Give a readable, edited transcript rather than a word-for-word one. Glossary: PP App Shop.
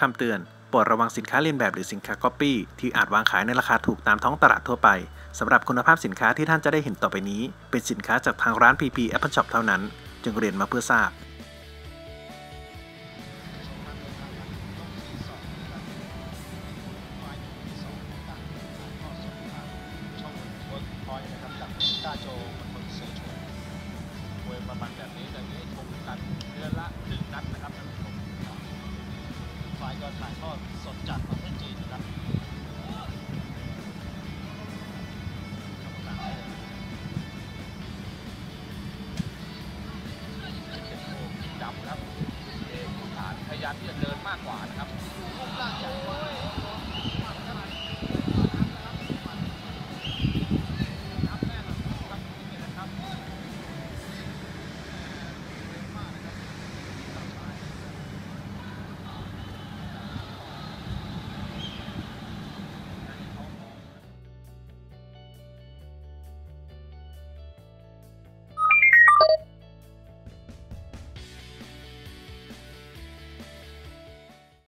คำเตือนโปรดระวังสินค้าเลียนแบบหรือสินค้าก๊อปปี้ที่อาจวางขายในราคาถูกตามท้องตลาดทั่วไปสำหรับคุณภาพสินค้าที่ท่านจะได้เห็นต่อไปนี้เป็นสินค้าจากทางร้าน PP App Shop เท่านั้นจึงเรียนมาเพื่อทราบประมาณแบบนี้แต่ไม่ได้ชมกันเดือนละ1 นัดนะครับท่านผู้ชมฝ่ายก็ถ่ายทอดสดจากประเทศจีนนะครับดำครับเอกฐานพยายามที่จะเดินมากกว่านะครับ